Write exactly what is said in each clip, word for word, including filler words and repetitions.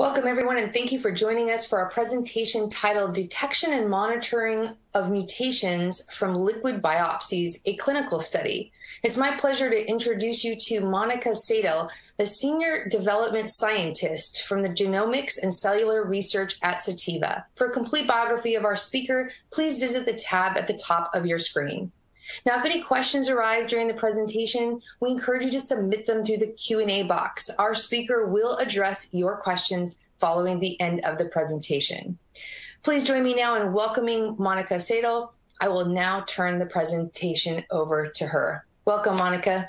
Welcome everyone, and thank you for joining us for our presentation titled Detection and Monitoring of Mutations from Liquid Biopsies, a Clinical Study. It's my pleasure to introduce you to Monika Seidel, the Senior Development Scientist from the Genomics and Cellular Research at Cytiva. For a complete biography of our speaker, please visit the tab at the top of your screen. Now, if any questions arise during the presentation, we encourage you to submit them through the Q and A box. Our speaker will address your questions following the end of the presentation. Please join me now in welcoming Monika Seidel. I will now turn the presentation over to her. Welcome, Monika.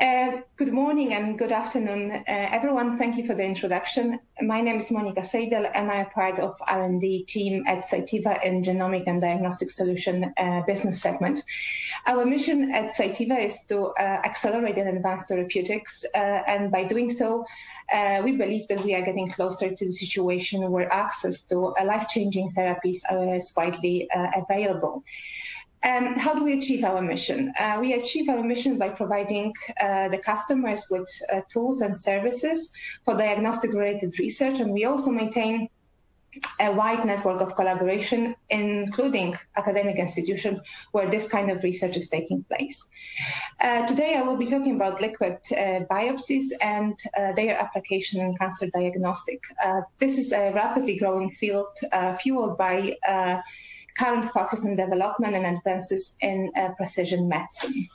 Uh, good morning and good afternoon, uh, everyone. Thank you for the introduction. My name is Monika Seidel, and I'm part of R and D team at Cytiva in Genomic and Diagnostic Solution uh, business segment. Our mission at Cytiva is to uh, accelerate and advance therapeutics, uh, and by doing so, uh, we believe that we are getting closer to the situation where access to uh, life-changing therapies are widely uh, available. Um, how do we achieve our mission? Uh, we achieve our mission by providing uh, the customers with uh, tools and services for diagnostic-related research, and we also maintain a wide network of collaboration, including academic institutions where this kind of research is taking place. Uh, today I will be talking about liquid uh, biopsies and uh, their application in cancer diagnostic. Uh, this is a rapidly growing field uh, fueled by uh, current focus on development and advances in uh, precision medicine.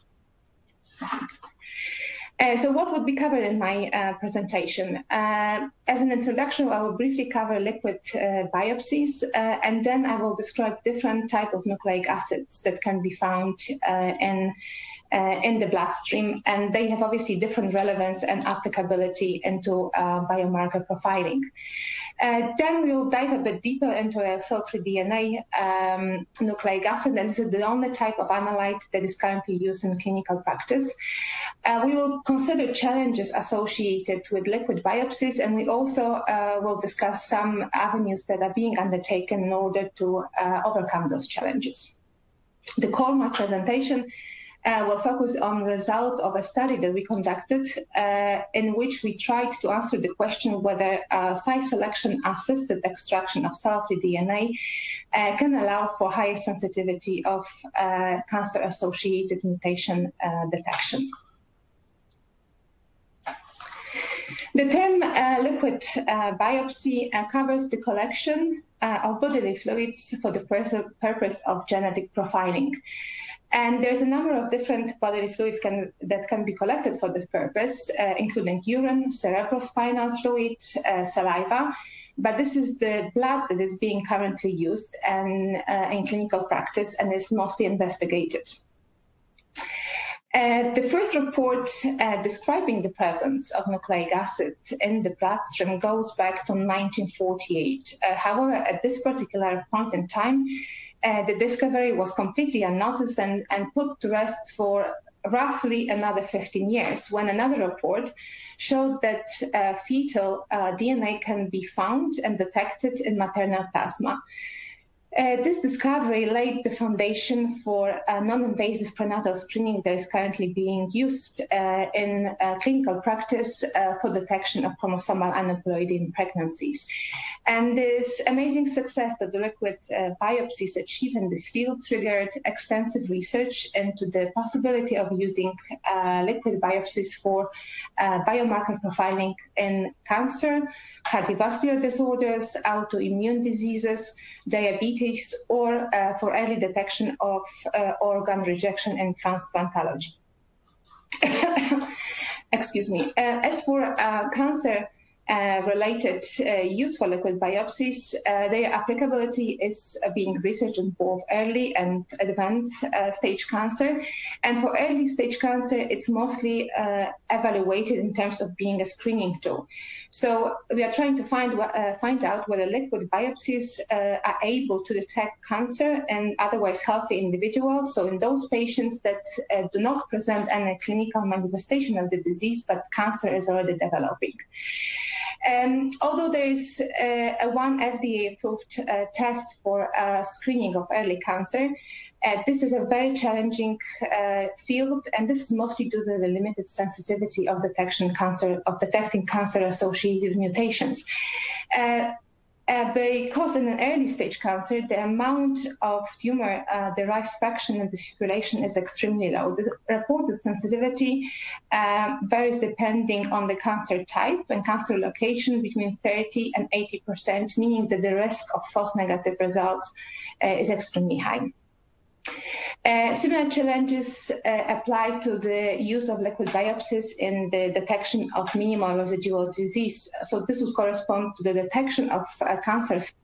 Uh, so what would be covered in my uh, presentation? Uh, as an introduction, I will briefly cover liquid uh, biopsies, uh, and then I will describe different types of nucleic acids that can be found uh, in, uh, in the bloodstream, and they have obviously different relevance and applicability into uh, biomarker profiling. Uh, then we will dive a bit deeper into a cell-free D N A um, nucleic acid, and this is the only type of analyte that is currently used in clinical practice. Uh, we will consider challenges associated with liquid biopsies, and we also uh, will discuss some avenues that are being undertaken in order to uh, overcome those challenges. The core of my presentation uh, will focus on results of a study that we conducted uh, in which we tried to answer the question whether uh, site selection-assisted extraction of cell-free D N A uh, can allow for higher sensitivity of uh, cancer-associated mutation uh, detection. The term uh, liquid uh, biopsy uh, covers the collection uh, of bodily fluids for the purpose of genetic profiling. And there's a number of different bodily fluids can, that can be collected for this purpose, uh, including urine, cerebrospinal fluid, uh, saliva. But this is the blood that is being currently used and, uh, in clinical practice and is mostly investigated. Uh, the first report uh, describing the presence of nucleic acids in the bloodstream goes back to nineteen forty-eight. Uh, however, at this particular point in time, uh, the discovery was completely unnoticed and, and put to rest for roughly another fifteen years, when another report showed that uh, fetal uh, D N A can be found and detected in maternal plasma. Uh, this discovery laid the foundation for uh, non-invasive prenatal screening that is currently being used uh, in uh, clinical practice uh, for detection of chromosomal aneuploidy in pregnancies. And this amazing success that the liquid uh, biopsies achieved in this field triggered extensive research into the possibility of using uh, liquid biopsies for uh, biomarker profiling in cancer, cardiovascular disorders, autoimmune diseases, diabetes, or uh, for early detection of uh, organ rejection and transplantology. Excuse me. Uh, as for uh, cancer-related uh, uh, use for liquid biopsies, uh, their applicability is uh, being researched in both early and advanced uh, stage cancer. And for early stage cancer, it's mostly uh, evaluated in terms of being a screening tool. So we are trying to find uh, find out whether liquid biopsies uh, are able to detect cancer in otherwise healthy individuals. So in those patients that uh, do not present any clinical manifestation of the disease, but cancer is already developing. Um, although there is uh, a one F D A-approved uh, test for uh, screening of early cancer, Uh, this is a very challenging uh, field, and this is mostly due to the limited sensitivity of detection cancer of detecting cancer-associated mutations. Uh, uh, because in an early-stage cancer, the amount of tumor-derived uh, fraction in the circulation is extremely low. The reported sensitivity uh, varies depending on the cancer type and cancer location between thirty and eighty percent, meaning that the risk of false negative results uh, is extremely high. Uh, similar challenges uh, apply to the use of liquid biopsies in the detection of minimal residual disease. So this would correspond to the detection of uh, cancers.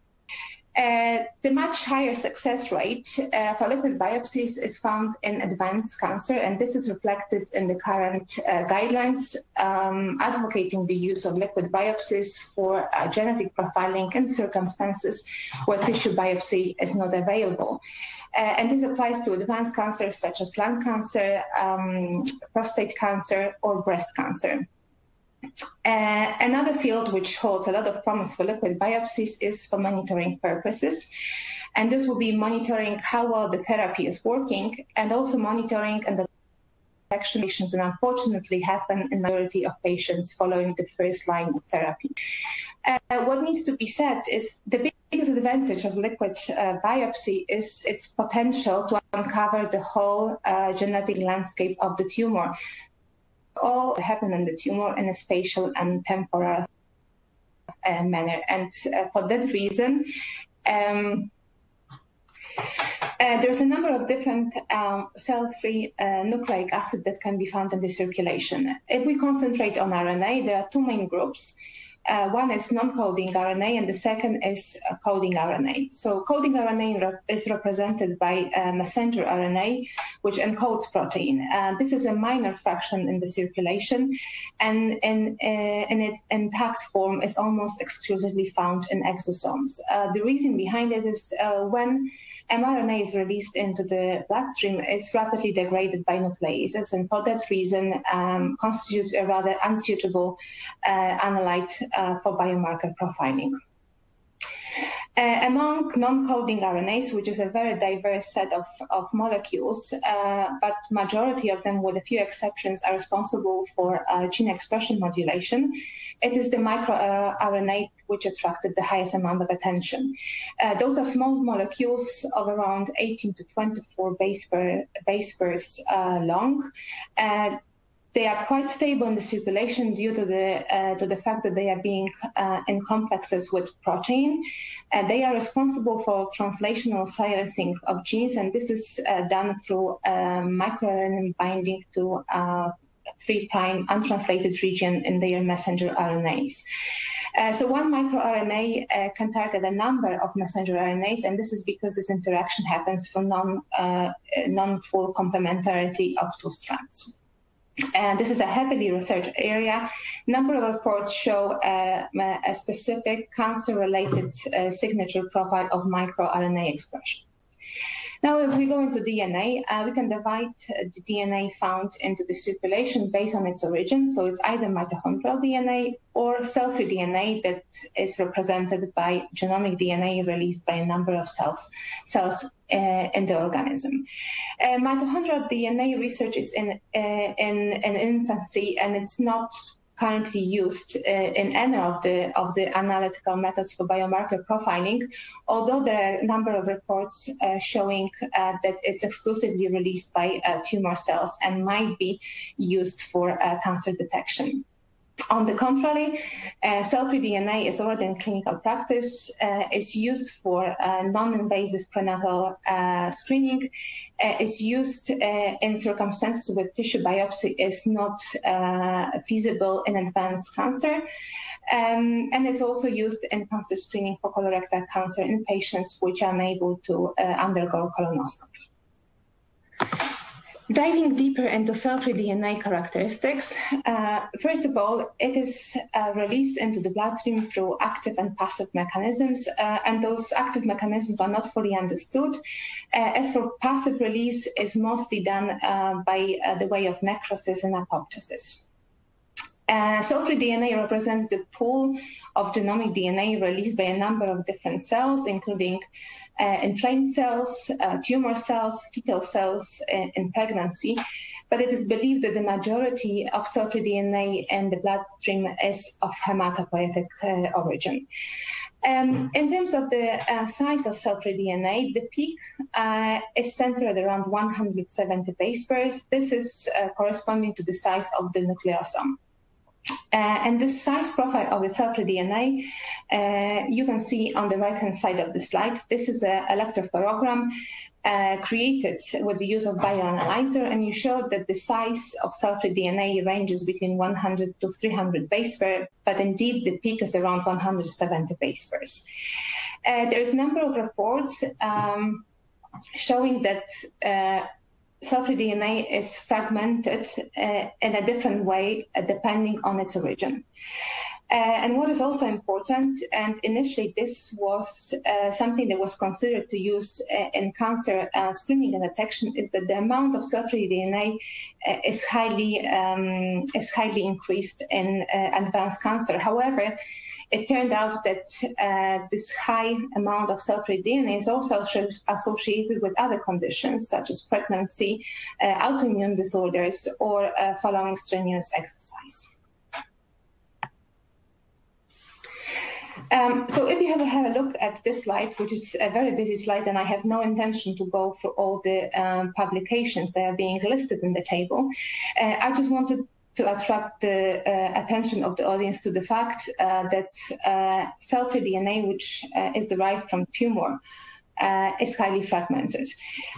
Uh, the much higher success rate uh, for liquid biopsies is found in advanced cancer, and this is reflected in the current uh, guidelines um, advocating the use of liquid biopsies for uh, genetic profiling in circumstances where tissue biopsy is not available. Uh, and this applies to advanced cancers such as lung cancer, um, prostate cancer, or breast cancer. Uh, another field which holds a lot of promise for liquid biopsies is for monitoring purposes. And this will be monitoring how well the therapy is working, and also monitoring and the actions that unfortunately happen in the majority of patients following the first line of therapy. Uh, what needs to be said is the big The biggest advantage of liquid uh, biopsy is its potential to uncover the whole uh, genetic landscape of the tumor, all that happen in the tumor in a spatial and temporal uh, manner. And uh, for that reason, um, Uh, there's a number of different um, cell-free uh, nucleic acid that can be found in the circulation. If we concentrate on R N A, there are two main groups. Uh, one is non-coding R N A, and the second is uh, coding R N A. So coding R N A re is represented by uh, messenger R N A, which encodes protein. Uh, this is a minor fraction in the circulation, and in, uh, in its intact form is almost exclusively found in exosomes. Uh, the reason behind it is uh, when mRNA is released into the bloodstream, it's rapidly degraded by nucleases, and for that reason um, constitutes a rather unsuitable uh, analyte Uh, for biomarker profiling. Uh, among non-coding R N As, which is a very diverse set of, of molecules, uh, but majority of them, with a few exceptions, are responsible for uh, gene expression modulation, it is the microRNA uh, which attracted the highest amount of attention. Uh, those are small molecules of around eighteen to twenty-four base, per, base pairs uh, long. Uh, They are quite stable in the circulation due to the uh, to the fact that they are being uh, in complexes with protein. Uh, they are responsible for translational silencing of genes, and this is uh, done through uh, microRNA binding to uh, three prime untranslated region in their messenger R N As. Uh, so one microRNA uh, can target a number of messenger R N As, and this is because this interaction happens for non uh, non full complementarity of two strands. And this is a heavily researched area. A number of reports show uh, a specific cancer-related uh, signature profile of microRNA expression. Now, if we go into D N A, uh, we can divide the D N A found into the circulation based on its origin. So it's either mitochondrial D N A or cell-free D N A that is represented by genomic D N A released by a number of cells, cells uh, in the organism. Uh, mitochondrial D N A research is in, uh, in, in infancy, and it's not currently used uh, in any of the of the analytical methods for biomarker profiling, although there are a number of reports uh, showing uh, that it's exclusively released by uh, tumor cells and might be used for uh, cancer detection. On the contrary, uh, cell-free D N A is already in clinical practice, uh, is used for uh, non-invasive prenatal uh, screening, uh, is used uh, in circumstances where tissue biopsy is not uh, feasible in advanced cancer, um, and it's also used in cancer screening for colorectal cancer in patients which are unable to uh, undergo colonoscopy. Diving deeper into cell-free D N A characteristics, uh, first of all, it is uh, released into the bloodstream through active and passive mechanisms, uh, and those active mechanisms are not fully understood. Uh, as for passive release, it's mostly done uh, by uh, the way of necrosis and apoptosis. Uh, cell-free D N A represents the pool of genomic D N A released by a number of different cells, including uh, inflamed cells, uh, tumor cells, fetal cells in, in pregnancy. But it is believed that the majority of cell-free D N A in the bloodstream is of hematopoietic uh, origin. Um, in terms of the uh, size of cell-free D N A, the peak uh, is centered around one hundred seventy base pairs. This is uh, corresponding to the size of the nucleosome. Uh, and this size profile of the cell-free D N A, uh, you can see on the right-hand side of the slide. This is an electrophoreogram uh, created with the use of Bioanalyzer, and you showed that the size of cell-free D N A ranges between one hundred to three hundred base pairs, but indeed the peak is around one hundred seventy base pairs. Uh, there is a number of reports um, showing that uh, cell-free D N A is fragmented uh, in a different way uh, depending on its origin. Uh, and what is also important, and initially this was uh, something that was considered to use uh, in cancer uh, screening and detection, is that the amount of cell-free D N A uh, is highly um, is highly increased in uh, advanced cancer. However, it turned out that uh, this high amount of cell-free D N A is also associated with other conditions such as pregnancy, uh, autoimmune disorders, or uh, following strenuous exercise. Um, so if you have a, have a look at this slide, which is a very busy slide, and I have no intention to go through all the um, publications that are being listed in the table, uh, I just wanted to attract the uh, attention of the audience to the fact uh, that uh, cell-free D N A, which uh, is derived from tumor, uh, is highly fragmented.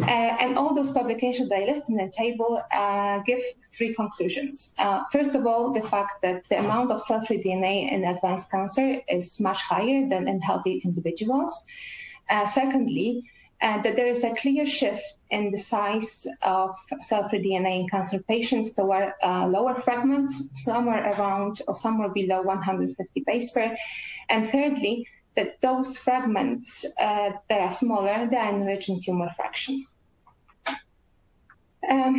Uh, and all those publications that I list in the table uh, give three conclusions. Uh, first of all, the fact that the amount of cell-free D N A in advanced cancer is much higher than in healthy individuals. Uh, secondly, Uh, that there is a clear shift in the size of cell-free D N A in cancer patients toward uh, lower fragments, somewhere around or somewhere below one hundred fifty base pair. And thirdly, that those fragments uh, that are smaller, they are enriched in tumor fraction. Um,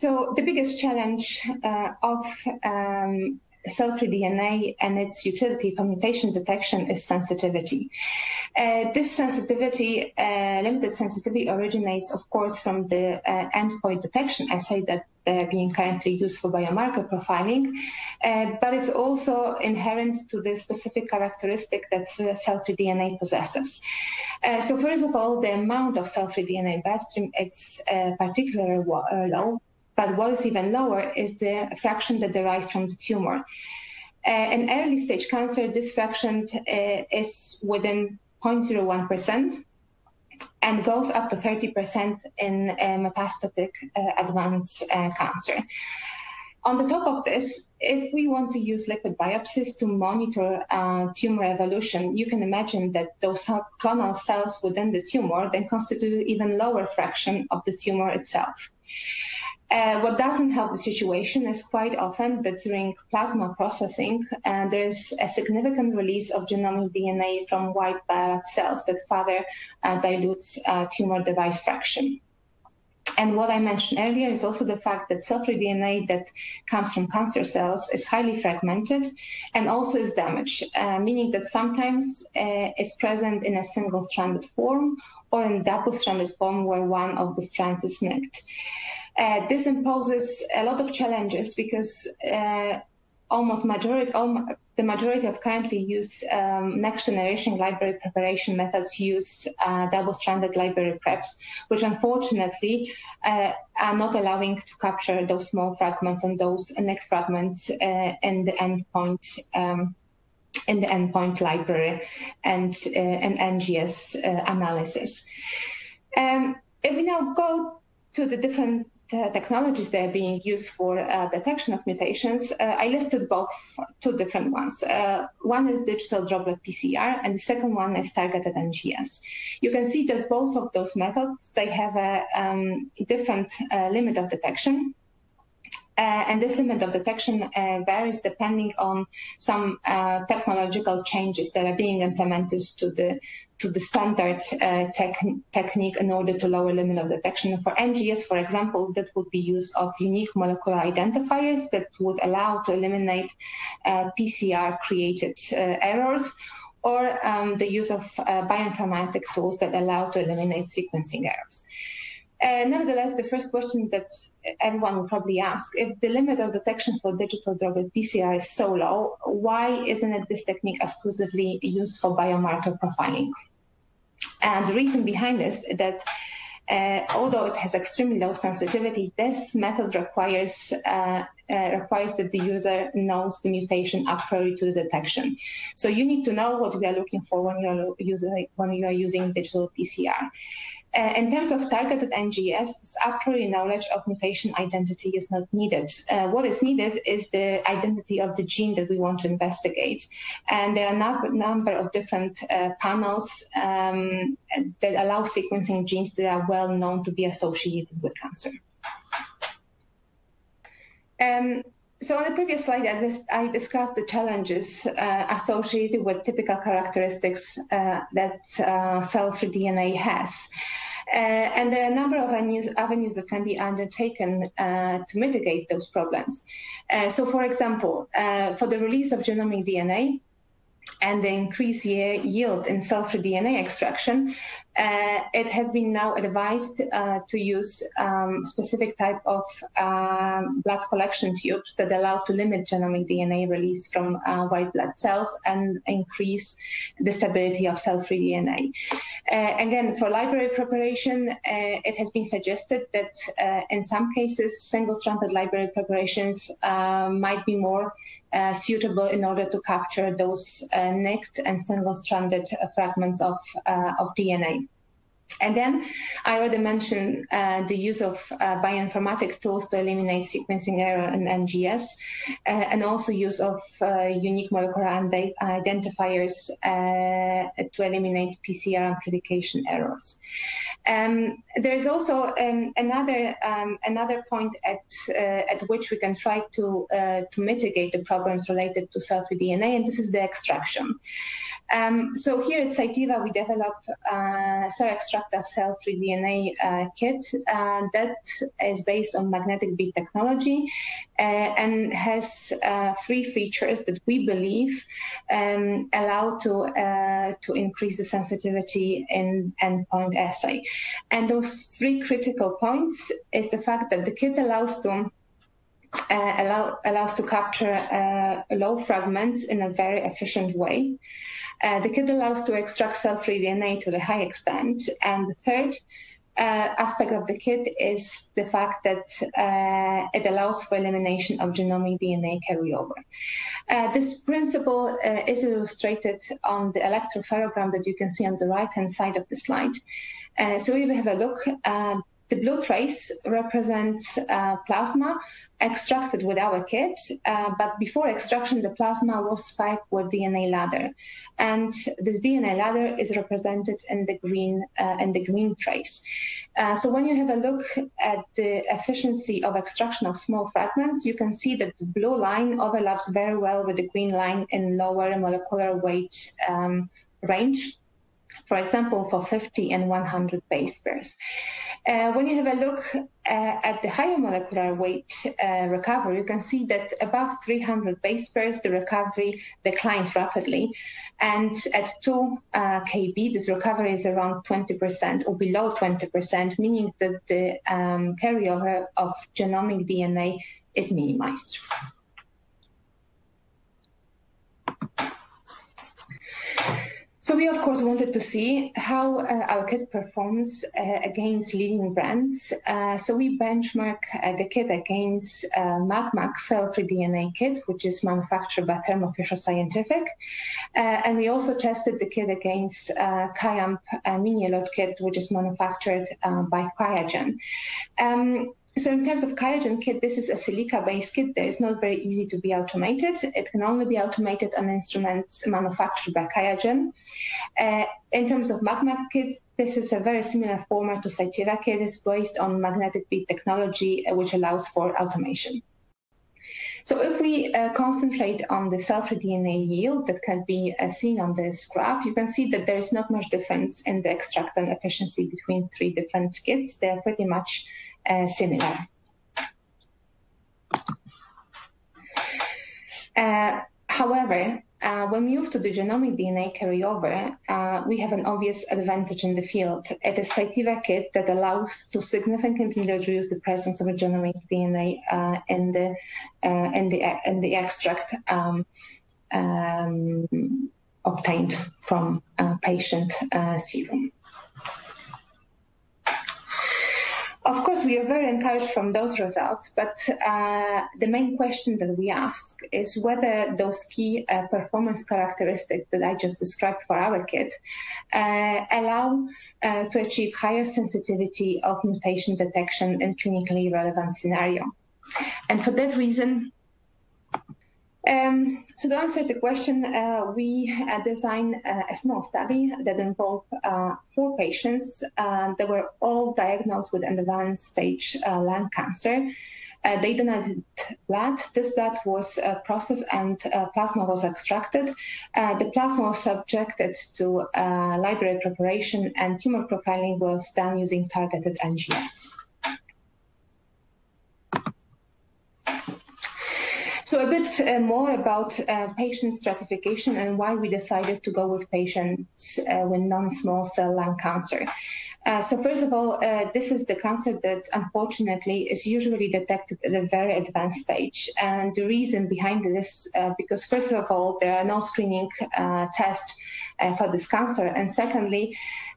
so the biggest challenge uh, of um, cell-free D N A and its utility for mutation detection is sensitivity. Uh, this sensitivity, uh, limited sensitivity, originates, of course, from the uh, endpoint detection assay that they're being currently used for biomarker profiling, uh, but it's also inherent to the specific characteristic that cell-free D N A possesses. Uh, so, first of all, the amount of cell-free D N A in bloodstream is uh, particularly low. But what is even lower is the fraction that derives from the tumor. Uh, in early stage cancer, this fraction uh, is within zero point zero one percent and goes up to thirty percent in uh, metastatic uh, advanced uh, cancer. On the top of this, if we want to use liquid biopsies to monitor uh, tumor evolution, you can imagine that those clonal cells within the tumor then constitute an even lower fraction of the tumor itself. Uh, what doesn't help the situation is quite often that during plasma processing, uh, there is a significant release of genomic D N A from white blood cells that further uh, dilutes uh, tumor-derived fraction. And what I mentioned earlier is also the fact that cell-free D N A that comes from cancer cells is highly fragmented and also is damaged, uh, meaning that sometimes uh, it's present in a single-stranded form or in double-stranded form where one of the strands is nicked. Uh, this imposes a lot of challenges because uh, almost majority, um, the majority of currently used um, next-generation library preparation methods use uh, double-stranded library preps, which unfortunately uh, are not allowing to capture those small fragments and those neck fragments uh, in the endpoint um, in the endpoint library and uh, an N G S uh, analysis. Um, if we now go to the different Uh, technologies that are being used for uh, detection of mutations, uh, I listed both, two different ones. Uh, one is digital droplet P C R, and the second one is targeted N G S. You can see that both of those methods, they have a um, different uh, limit of detection. Uh, and this limit of detection uh, varies depending on some uh, technological changes that are being implemented to the to the standard uh, tech, technique in order to lower limit of detection. For N G S, for example, that would be use of unique molecular identifiers that would allow to eliminate uh, P C R-created uh, errors, or um, the use of uh, bioinformatic tools that allow to eliminate sequencing errors. Uh, nevertheless, the first question that everyone will probably ask, if the limit of detection for digital droplet P C R is so low, why isn't it this technique exclusively used for biomarker profiling? And the reason behind this is that uh, although it has extremely low sensitivity, this method requires uh, Uh, requires that the user knows the mutation up prior to the detection. So you need to know what we are looking for when you are using, when you are using digital P C R. Uh, in terms of targeted N G S, this a priori knowledge of mutation identity is not needed. Uh, what is needed is the identity of the gene that we want to investigate. And there are a number of different uh, panels um, that allow sequencing genes that are well known to be associated with cancer. Um, so on the previous slide, I, just, I discussed the challenges uh, associated with typical characteristics uh, that uh, cell-free D N A has. Uh, and there are a number of avenues, avenues that can be undertaken uh, to mitigate those problems. Uh, so for example, uh, for the release of genomic D N A, and the increased yield in cell-free D N A extraction, uh, it has been now advised uh, to use um, specific type of um, blood collection tubes that allow to limit genomic D N A release from uh, white blood cells and increase the stability of cell-free D N A. Uh, again, for library preparation, uh, it has been suggested that uh, in some cases, single-stranded library preparations uh, might be more Uh, suitable in order to capture those uh, nicked and single-stranded uh, fragments of, uh, of D N A. And then I already mentioned uh, the use of uh, bioinformatic tools to eliminate sequencing error in N G S, uh, and also use of uh, unique molecular identifiers uh, to eliminate P C R amplification errors. Um, there is also um, another um, another point at uh, at which we can try to uh, to mitigate the problems related to cell-free D N A, and this is the extraction. Um, so here at Cytiva, we develop uh, Sera-Xtracta cell-free D N A uh, kit uh, that is based on magnetic bead technology uh, and has uh, three features that we believe um, allow to uh, to increase the sensitivity in endpoint assay. And those three critical points is the fact that the kit allows to Uh, allow, allows to capture uh, low fragments in a very efficient way. Uh, the kit allows to extract cell-free D N A to a high extent. And the third uh, aspect of the kit is the fact that uh, it allows for elimination of genomic D N A carryover. Uh, this principle uh, is illustrated on the electropherogram that you can see on the right-hand side of the slide. Uh, so if we have a look, uh, the blue trace represents uh, plasma extracted with our kit, uh, but before extraction, the plasma was spiked with D N A ladder, and this D N A ladder is represented in the green uh, in the green trace. Uh, so when you have a look at the efficiency of extraction of small fragments, you can see that the blue line overlaps very well with the green line in lower molecular weight um, range. For example, for fifty and one hundred base pairs. Uh, when you have a look uh, at the higher molecular weight uh, recovery, you can see that above three hundred base pairs, the recovery declines rapidly. And at two uh, K B, this recovery is around twenty percent or below twenty percent, meaning that the um, carryover of genomic D N A is minimized. So we, of course, wanted to see how uh, our kit performs uh, against leading brands. Uh, so we benchmark uh, the kit against uh, MagMax cell-free D N A kit, which is manufactured by Thermo Fisher Scientific. Uh, and we also tested the kit against uh, QIAamp uh, mini-lot kit, which is manufactured uh, by Qiagen. Um, So in terms of Qiagen kit, this is a silica-based kit that is not very easy to be automated. It can only be automated on instruments manufactured by Qiagen. Uh, in terms of MagMax kits, this is a very similar format to Cytiva kit. It's based on magnetic bead technology, which allows for automation. So if we uh, concentrate on the sulfur D N A yield that can be uh, seen on this graph, you can see that there is not much difference in the extractant efficiency between three different kits. They are pretty much uh, similar. Uh, however, Uh, when we move to the genomic D N A carryover, uh, we have an obvious advantage in the field. It is Cytiva kit that allows to significantly reduce the presence of a genomic D N A uh, in the uh, in the in the extract um, um, obtained from uh, patient uh, serum. Of course, we are very encouraged from those results, but uh, the main question that we ask is whether those key uh, performance characteristics that I just described for our kit uh, allow uh, to achieve higher sensitivity of mutation detection in clinically relevant scenario. And for that reason, Um, so to answer the question, uh, we uh, designed uh, a small study that involved uh, four patients uh, that were all diagnosed with an advanced stage uh, lung cancer. Uh, they donated blood. This blood was uh, processed and uh, plasma was extracted. Uh, the plasma was subjected to uh, library preparation, and tumor profiling was done using targeted N G S. So a bit uh, more about uh, patient stratification and why we decided to go with patients uh, with non-small cell lung cancer. Uh, so first of all, uh, this is the cancer that unfortunately is usually detected at a very advanced stage. And the reason behind this, uh, because first of all, there are no screening uh, tests uh, for this cancer. And secondly,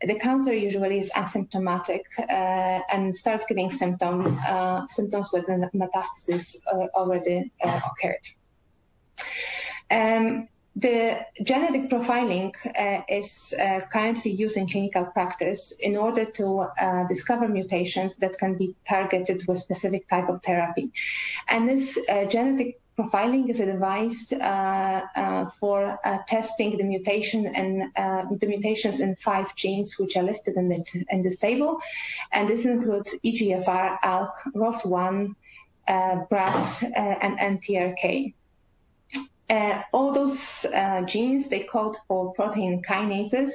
the cancer usually is asymptomatic uh, and starts giving symptom, uh, symptoms with metastasis uh, already uh, occurred. Um, The genetic profiling uh, is uh, currently used in clinical practice in order to uh, discover mutations that can be targeted with specific type of therapy. And this uh, genetic profiling is a device uh, uh, for uh, testing the mutation and uh, the mutations in five genes which are listed in, the, in this table. And this includes E G F R, ALK, R O S one, uh, BRAF, uh, and N T R K. Uh, all those uh, genes, they code for protein kinases,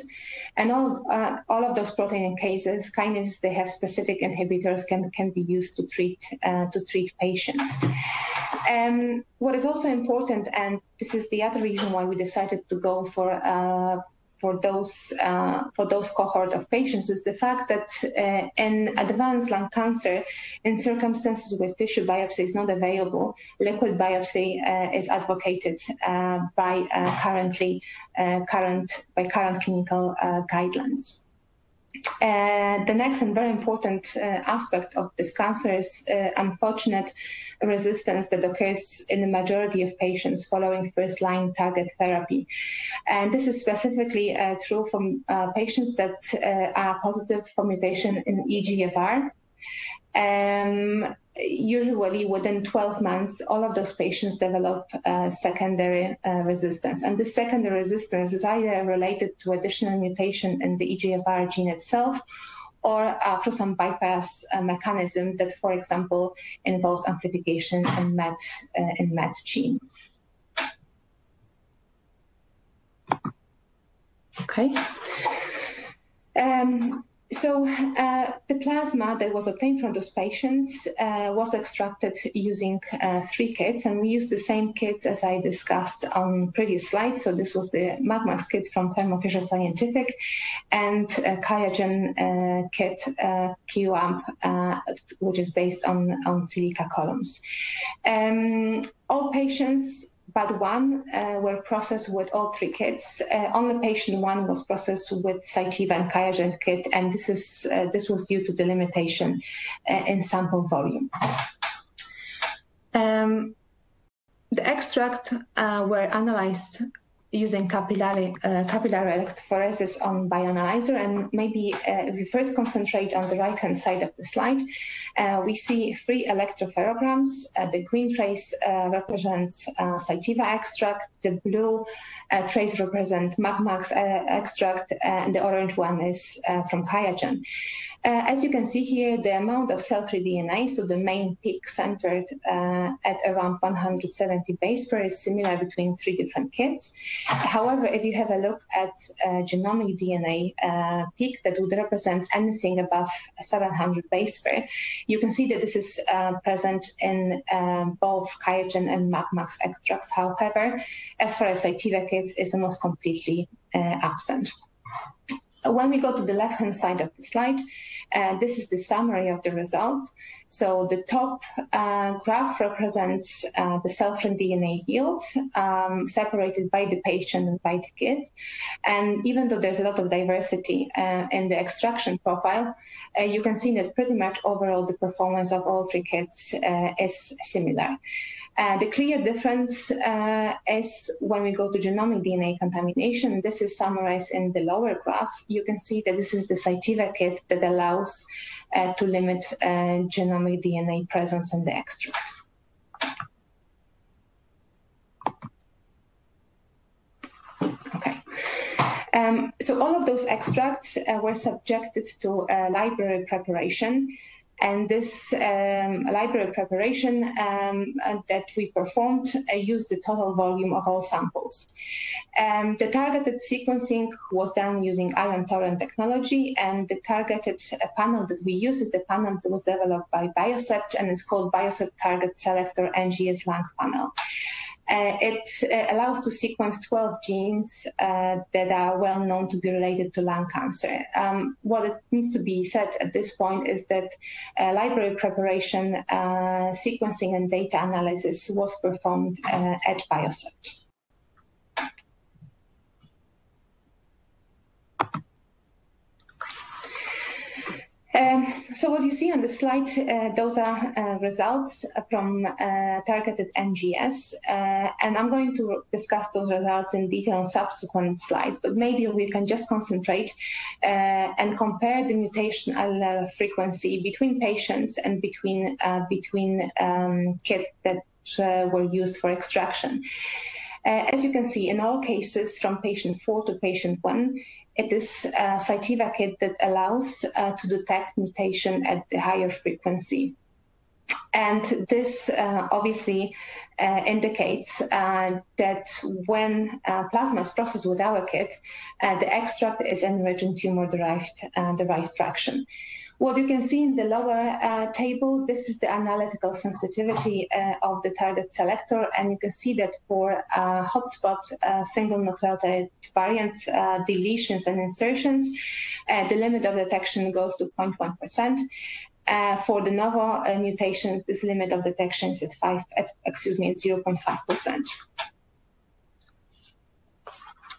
and all uh, all of those protein cases, kinases, they have specific inhibitors can can be used to treat uh, to treat patients. Um, what is also important, and this is the other reason why we decided to go for uh, for those uh, for those cohort of patients, is the fact that uh, in advanced lung cancer, in circumstances where tissue biopsy is not available, liquid biopsy uh, is advocated uh, by uh, currently uh, current by current clinical uh, guidelines. Uh, the next and very important uh, aspect of this cancer is uh, unfortunate resistance that occurs in the majority of patients following first-line target therapy. And this is specifically uh, true for uh, patients that uh, are positive for mutation in E G F R. Um, usually within twelve months, all of those patients develop uh, secondary uh, resistance. And this secondary resistance is either related to additional mutation in the E G F R gene itself or uh, through some bypass uh, mechanism that, for example, involves amplification in MET, uh, in MET gene. Okay. Um, So uh, the plasma that was obtained from those patients uh, was extracted using uh, three kits, and we used the same kits as I discussed on previous slides. So this was the MagMax kit from Thermo Fisher Scientific and a Qiagen uh, kit, uh, QIAamp, uh, which is based on, on silica columns. Um, all patients but one uh, were processed with all three kits. Uh, only patient one was processed with Cytiva and Qiagen kit, and this is uh, this was due to the limitation uh, in sample volume. Um, the extract uh, were analyzed using capillary, uh, capillary electrophoresis on Bioanalyzer. And maybe uh, if we first concentrate on the right-hand side of the slide, uh, we see three electropherograms. Uh, the green trace uh, represents uh, Cytiva extract, the blue uh, trace represents MagMax uh, extract, and the orange one is uh, from Qiagen. Uh, as you can see here, the amount of cell-free D N A, so the main peak centered uh, at around one hundred seventy base pair, is similar between three different kits. However, if you have a look at uh, genomic D N A uh, peak that would represent anything above seven hundred base pair, you can see that this is uh, present in uh, both Qiagen and MagMax extracts. However, as far as Cytiva kits, it's almost completely uh, absent. When we go to the left-hand side of the slide, uh, this is the summary of the results. So the top uh, graph represents uh, the cell-free D N A yield um, separated by the patient and by the kit. And even though there's a lot of diversity uh, in the extraction profile, uh, you can see that pretty much overall the performance of all three kits uh, is similar. Uh, the clear difference uh, is when we go to genomic D N A contamination. This is summarized in the lower graph. You can see that this is the Cytiva kit that allows uh, to limit uh, genomic D N A presence in the extract. Okay. Um, so all of those extracts uh, were subjected to uh, library preparation. And this um, library preparation um, that we performed uh, used the total volume of all samples. Um, the targeted sequencing was done using Ion Torrent technology, and the targeted uh, panel that we use is the panel that was developed by Biocept, and it's called Biocept Target Selector N G S Lung Panel. Uh, it uh, allows to sequence twelve genes uh, that are well known to be related to lung cancer. Um, what it needs to be said at this point is that uh, library preparation, uh, sequencing, and data analysis was performed uh, at Biocept. Um, so what you see on the slide, uh, those are uh, results from uh, targeted N G S, uh, and I'm going to discuss those results in detail on subsequent slides, but maybe we can just concentrate uh, and compare the mutational uh, frequency between patients and between, uh, between um, kits that uh, were used for extraction. Uh, as you can see, in all cases, from patient four to patient one, it is uh, Cytiva kit that allows uh, to detect mutation at the higher frequency. And this uh, obviously uh, indicates uh, that when uh, plasma is processed with our kit, uh, the extract is enriched in tumor-derived uh, derived fraction. What you can see in the lower uh, table, this is the analytical sensitivity uh, of the target selector, and you can see that for uh, hotspot uh, single nucleotide variants, uh, deletions and insertions, uh, the limit of detection goes to zero point one percent. Uh, for the novel uh, mutations, this limit of detection is at five, at, excuse me, at zero point five percent.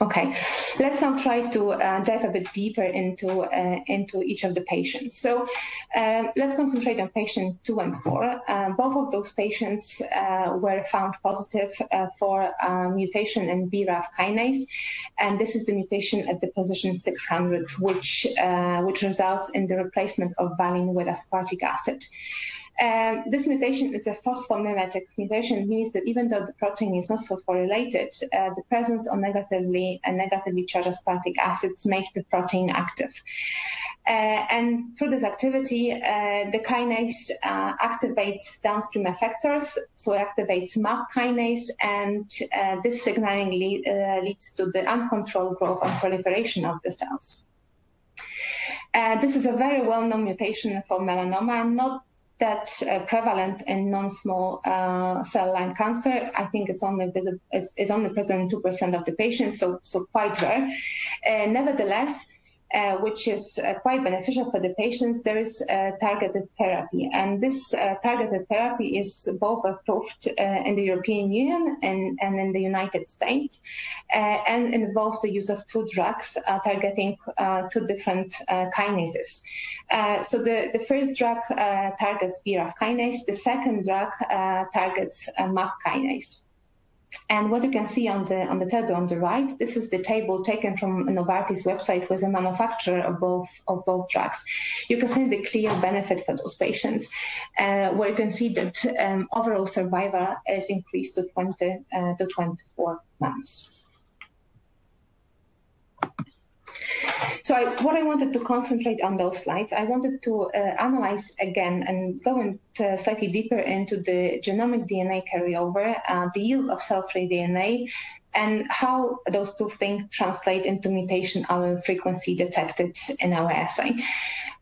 Okay, let's now try to uh, dive a bit deeper into uh, into each of the patients. So uh, let's concentrate on patient two and four. Uh, both of those patients uh, were found positive uh, for uh, mutation in B RAF kinase, and this is the mutation at the position six hundred, which uh, which results in the replacement of valine with aspartic acid. Um, this mutation is a phosphomimetic mutation, means that even though the protein is not phosphorylated, uh, the presence of negatively and negatively charged aspartic acids make the protein active. Uh, and through this activity, uh, the kinase uh, activates downstream effectors, so it activates MAP kinase, and uh, this signaling lead, uh, leads to the uncontrolled growth and proliferation of the cells. Uh, this is a very well-known mutation for melanoma, not that's uh, prevalent in non-small uh, cell lung cancer. I think it's only visible, it's, it's only present in two percent of the patients, so, so quite rare. Uh, nevertheless, uh, which is uh, quite beneficial for the patients, there is uh, targeted therapy. And this uh, targeted therapy is both approved uh, in the European Union and, and in the United States, uh, and involves the use of two drugs uh, targeting uh, two different uh, kinases. Uh, so the, the first drug uh, targets B RAF kinase, the second drug uh, targets uh, MAP kinase. And what you can see on the on the table on the right, this is the table taken from Novartis website with a manufacturer of both of both drugs. You can see the clear benefit for those patients, uh, where you can see that um, overall survival is increased to twenty to twenty-four months. So I, what I wanted to concentrate on those slides, I wanted to uh, analyze again and go in, uh, slightly deeper into the genomic D N A carryover, uh, the yield of cell-free D N A, and how those two things translate into mutation allele frequency detected in our assay.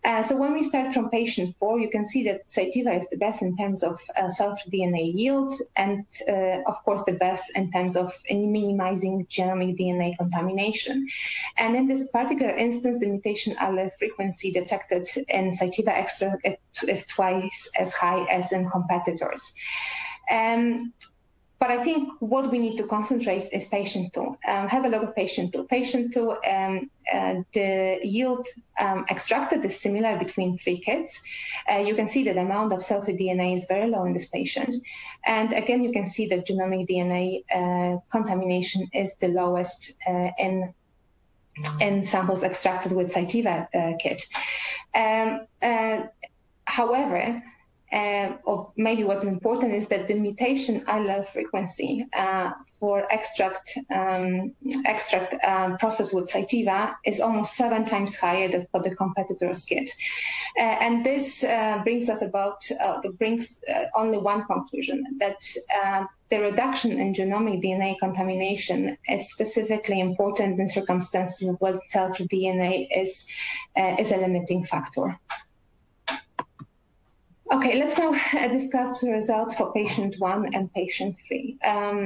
Uh, so when we start from patient four, you can see that Cytiva is the best in terms of uh, cell-free D N A yield, and uh, of course the best in terms of in minimizing genomic D N A contamination. And in this particular instance, the mutation allele frequency detected in Cytiva extra is twice as high as in competitors. Um, But I think what we need to concentrate is patient two. Um, have a look at patient two. Patient two, um, uh, the yield um, extracted is similar between three kits. Uh, you can see that the amount of cell-free D N A is very low in this patient. And again, you can see that genomic D N A uh, contamination is the lowest uh, in in samples extracted with Cytiva uh, kit. Um, uh, however, Uh, or maybe what's important is that the mutation allele frequency uh, for extract um, extract um, process with Cytiva is almost seven times higher than for the competitor's kit, uh, and this uh, brings us about uh, brings uh, only one conclusion, that uh, the reduction in genomic D N A contamination is specifically important in circumstances where cell-free D N A is uh, is a limiting factor. Okay, let's now discuss the results for patient one and patient three. Um,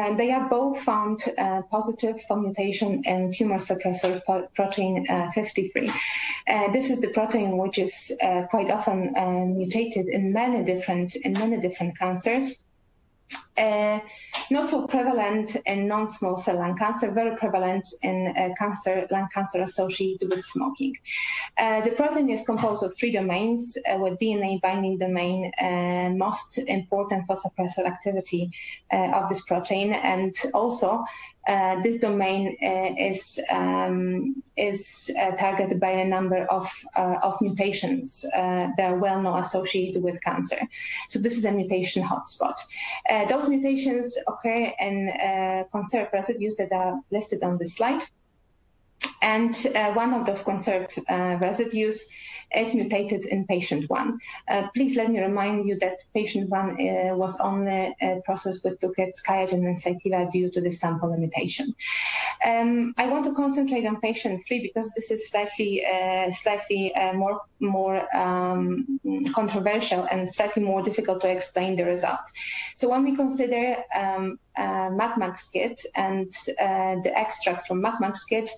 and they are both found uh, positive for mutation in tumor suppressor protein uh, fifty-three. Uh, this is the protein which is uh, quite often uh, mutated in many different in many different cancers. Uh, not so prevalent in non-small cell lung cancer, very prevalent in uh, cancer, lung cancer associated with smoking. Uh, the protein is composed of three domains, uh, with D N A binding domain uh, most important for suppressor activity uh, of this protein, and also uh, this domain uh, is um, is uh, targeted by a number of uh, of mutations uh, that are well known associated with cancer. So this is a mutation hotspot. Uh, those mutations occur in uh, conserved residues that are listed on this slide, and uh, one of those conserved uh, residues is mutated in patient one. Uh, please let me remind you that patient one uh, was only uh, processed with two kits, Qiagen and Cytiva, due to the sample limitation. Um, I want to concentrate on patient three because this is slightly, uh, slightly uh, more, more um, controversial and slightly more difficult to explain the results. So when we consider um, uh, MagMax kit and uh, the extract from MagMax kit,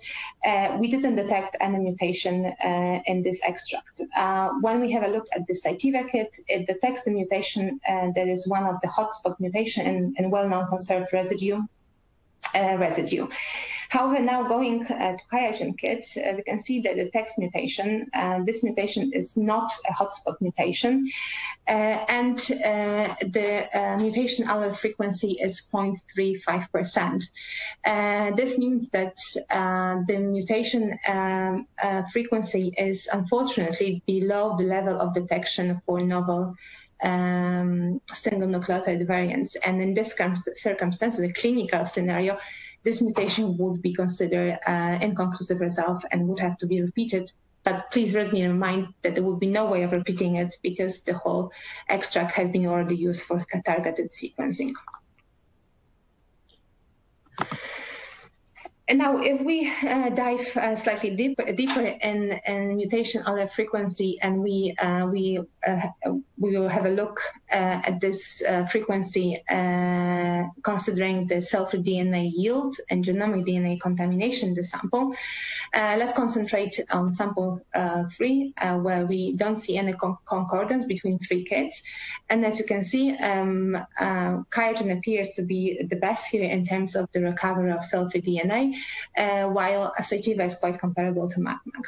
uh, we didn't detect any mutation uh, in this extract. Uh, when we have a look at the Cytiva kit, it detects the mutation uh, that is one of the hotspot mutation in, in well-known conserved residue. Uh, residue. However, now going uh, to Qiagen kit, uh, we can see that the text mutation, uh, this mutation is not a hotspot mutation, uh, and uh, the uh, mutation allele frequency is zero point three five percent. Uh, this means that uh, the mutation um, uh, frequency is unfortunately below the level of detection for novel Um, single nucleotide variants, and in this circumstance, the clinical scenario, this mutation would be considered uh, inconclusive result and would have to be repeated. But please let me remind that there would be no way of repeating it because the whole extract has been already used for targeted sequencing. And now, if we uh, dive uh, slightly deeper, deeper in, in mutation allele frequency, and we uh, we uh, we will have a look uh, at this uh, frequency, uh, considering the cell-free D N A yield and genomic D N A contamination in the sample. Uh, let's concentrate on sample uh, three, uh, where we don't see any con concordance between three kits. And as you can see, um, uh, Qiagen appears to be the best here in terms of the recovery of cell-free D N A. Uh, while Cytiva is quite comparable to MagMax.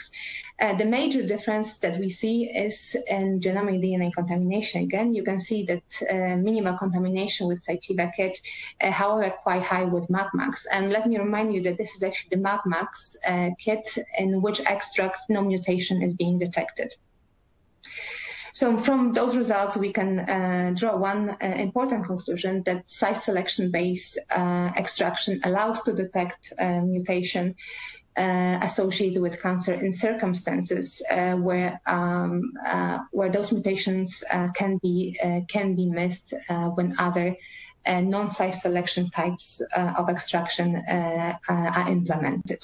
Uh, the major difference that we see is in genomic D N A contamination. Again, you can see that uh, minimal contamination with Cytiva kit, uh, however, quite high with MagMax. And let me remind you that this is actually the MagMax uh, kit in which extract no mutation is being detected. So from those results, we can uh, draw one uh, important conclusion, that size selection-based uh, extraction allows to detect uh, mutation Uh, associated with cancer in circumstances uh, where um, uh, where those mutations uh, can be uh, can be missed uh, when other uh, non-size selection types uh, of extraction uh, are implemented.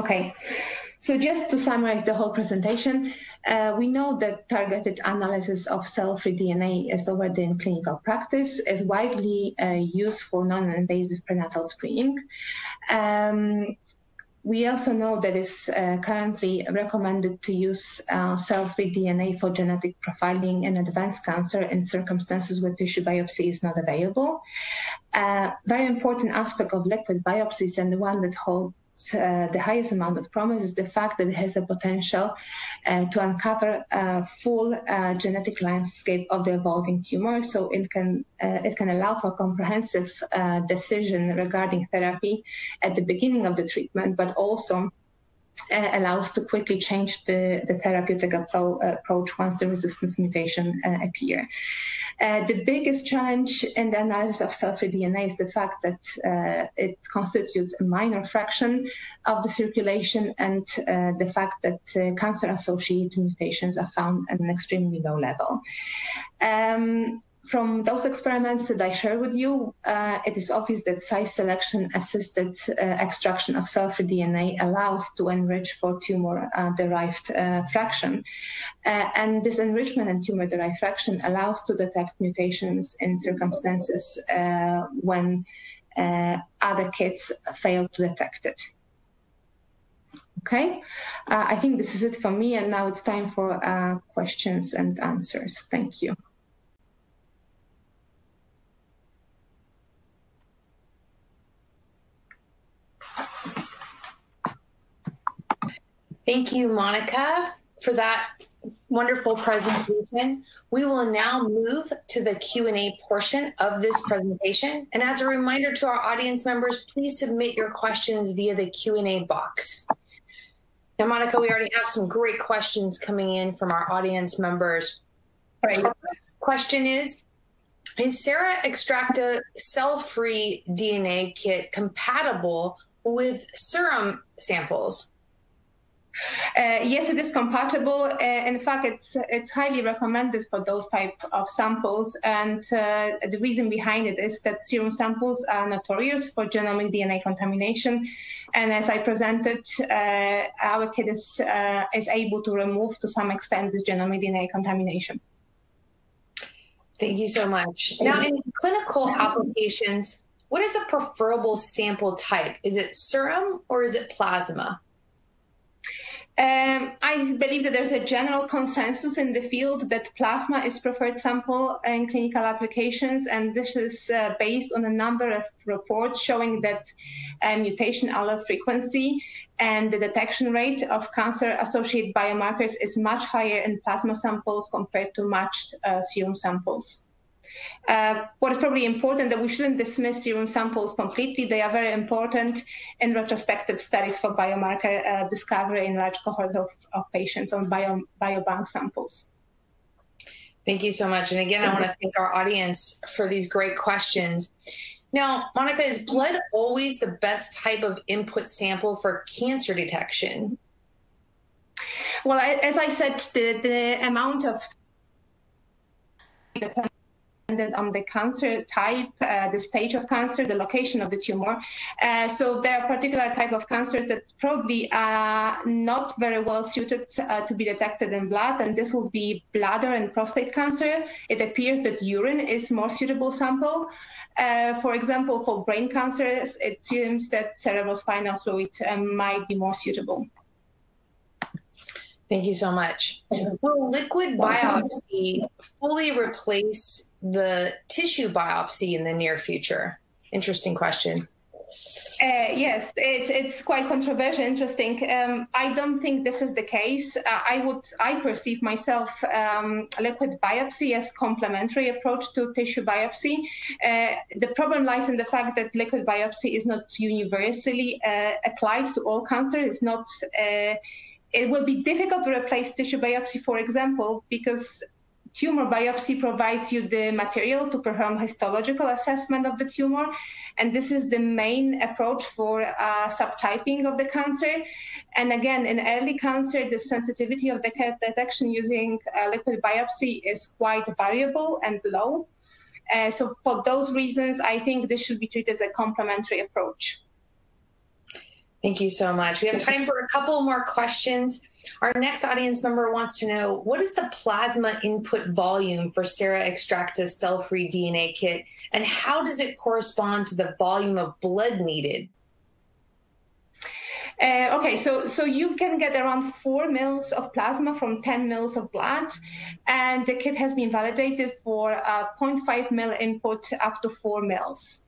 Okay. So just to summarize the whole presentation, uh, we know that targeted analysis of cell-free D N A is already in clinical practice, is widely uh, used for non-invasive prenatal screening. Um, we also know that it's uh, currently recommended to use uh, cell-free D N A for genetic profiling in advanced cancer in circumstances where tissue biopsy is not available. Uh, very important aspect of liquid biopsies, and the one that holds Uh, the highest amount of promise, is the fact that it has the potential uh, to uncover a full uh, genetic landscape of the evolving tumor. So it can uh, it can allow for comprehensive uh, decision regarding therapy at the beginning of the treatment, but also uh, allows to quickly change the, the therapeutic approach once the resistance mutation uh, appear. Uh, the biggest challenge in the analysis of cell-free D N A is the fact that uh, it constitutes a minor fraction of the circulation, and uh, the fact that uh, cancer-associated mutations are found at an extremely low level. Um, From those experiments that I share with you, uh, it is obvious that size selection-assisted uh, extraction of cell-free D N A allows to enrich for tumor-derived uh, uh, fraction. Uh, and this enrichment and tumor-derived fraction allows to detect mutations in circumstances uh, when uh, other kits fail to detect it. Okay, uh, I think this is it for me, and now it's time for uh, questions and answers. Thank you. Thank you, Monika, for that wonderful presentation. We will now move to the Q and A portion of this presentation. And as a reminder to our audience members, please submit your questions via the Q and A box. Now, Monika, we already have some great questions coming in from our audience members. Right. Our first question is, is Sera-Xtracta cell-free D N A kit compatible with serum samples? Uh, yes, it is compatible. Uh, in fact, it's it's highly recommended for those type of samples, and uh, the reason behind it is that serum samples are notorious for genomic D N A contamination, and as I presented, uh, our kit is uh, is able to remove to some extent this genomic D N A contamination. Thank you so much. Now, in clinical applications, what is a preferable sample type? Is it serum or is it plasma? Um, I believe that there's a general consensus in the field that plasma is preferred sample in clinical applications, and this is uh, based on a number of reports showing that uh, mutation allele frequency and the detection rate of cancer-associated biomarkers is much higher in plasma samples compared to matched uh, serum samples. Uh, what is probably important, that we shouldn't dismiss serum samples completely. They are very important in retrospective studies for biomarker uh, discovery in large cohorts of, of patients on bio, biobank samples. Thank you so much. And again, I want to thank our audience for these great questions. Now, Monika, is blood always the best type of input sample for cancer detection? Well, I, as I said, the, the amount of on the cancer type, uh, the stage of cancer, the location of the tumor. Uh, so there are particular type of cancers that probably are not very well suited uh, to be detected in blood, and this will be bladder and prostate cancer. It appears that urine is more suitable sample. Uh, for example, for brain cancers, it seems that cerebrospinal fluid uh, might be more suitable. Thank you so much. Will liquid biopsy fully replace the tissue biopsy in the near future? Interesting question. Uh, yes, it, it's quite controversial, interesting. Um, I don't think this is the case. Uh, I would, I perceive myself um, liquid biopsy as complementary approach to tissue biopsy. Uh, the problem lies in the fact that liquid biopsy is not universally uh, applied to all cancer. It's not. Uh, it will be difficult to replace tissue biopsy, for example, because tumor biopsy provides you the material to perform histological assessment of the tumor, and this is the main approach for uh, subtyping of the cancer. And again, in early cancer, the sensitivity of the detection using uh, liquid biopsy is quite variable and low. Uh, so for those reasons, I think this should be treated as a complementary approach. Thank you so much. We have time for a couple more questions. Our next audience member wants to know, what is the plasma input volume for Sera-Xtracta cell-free D N A kit, and how does it correspond to the volume of blood needed? Uh, okay, so, so you can get around four mils of plasma from ten mils of blood, and the kit has been validated for uh, zero point five mil input up to four mils.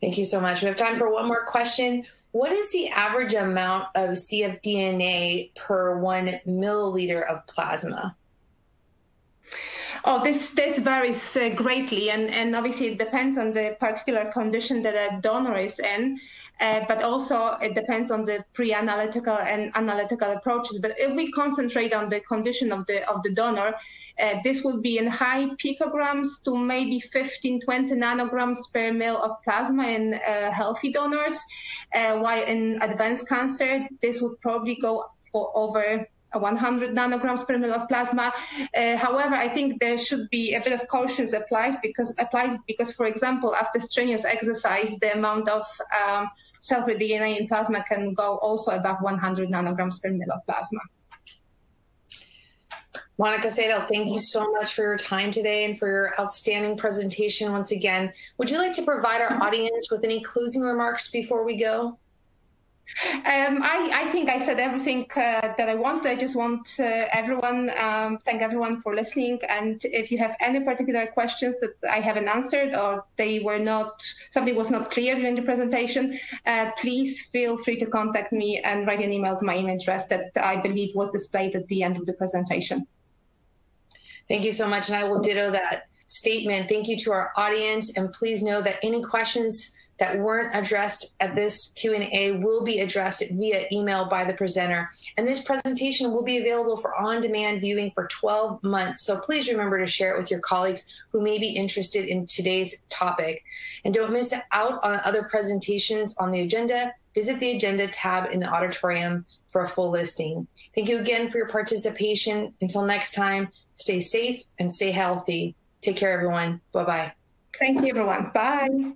Thank you so much. We have time for one more question. What is the average amount of cfDNA per one milliliter of plasma? Oh, this, this varies uh, greatly, and, and obviously it depends on the particular condition that a donor is in, uh, but also it depends on the pre-analytical and analytical approaches. But if we concentrate on the condition of the, of the donor, uh, this will be in high picograms to maybe fifteen, twenty nanograms per mil of plasma in uh, healthy donors, uh, while in advanced cancer, this would probably go for over one hundred nanograms per mil of plasma. Uh, however, I think there should be a bit of caution applied because, applied because, for example, after strenuous exercise, the amount of um, cell-free D N A in plasma can go also above one hundred nanograms per mil of plasma. Monika Seidel, thank you so much for your time today and for your outstanding presentation once again. Would you like to provide our audience with any closing remarks before we go? Um, I, I think I said everything uh, that I want. I just want uh, everyone, um, thank everyone for listening. And if you have any particular questions that I haven't answered, or they were not, something was not clear during the presentation, uh, please feel free to contact me and write an email to my email address that I believe was displayed at the end of the presentation. Thank you so much. And I will ditto that statement. Thank you to our audience. And please know that any questions that weren't addressed at this Q and A will be addressed via email by the presenter. And this presentation will be available for on-demand viewing for twelve months. So please remember to share it with your colleagues who may be interested in today's topic. And don't miss out on other presentations on the agenda. Visit the agenda tab in the auditorium for a full listing. Thank you again for your participation. Until next time, stay safe and stay healthy. Take care, everyone. Bye-bye. Thank you, everyone. Bye.